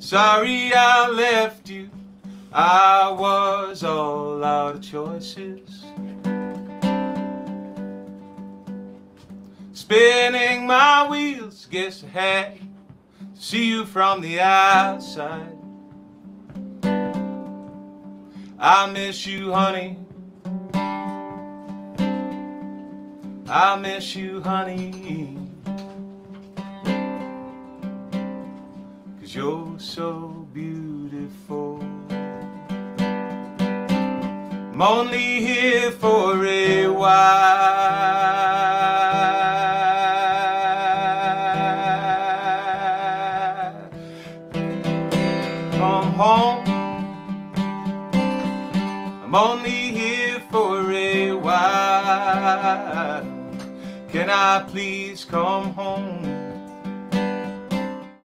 Sorry I left you, I was all out of choices. Spinning my wheels, guess I had to see you from the outside. I miss you, honey. I miss you, honey, 'cause you're so beautiful. I'm only here for a while. Come home. I'm only here for a while. Can I please come home?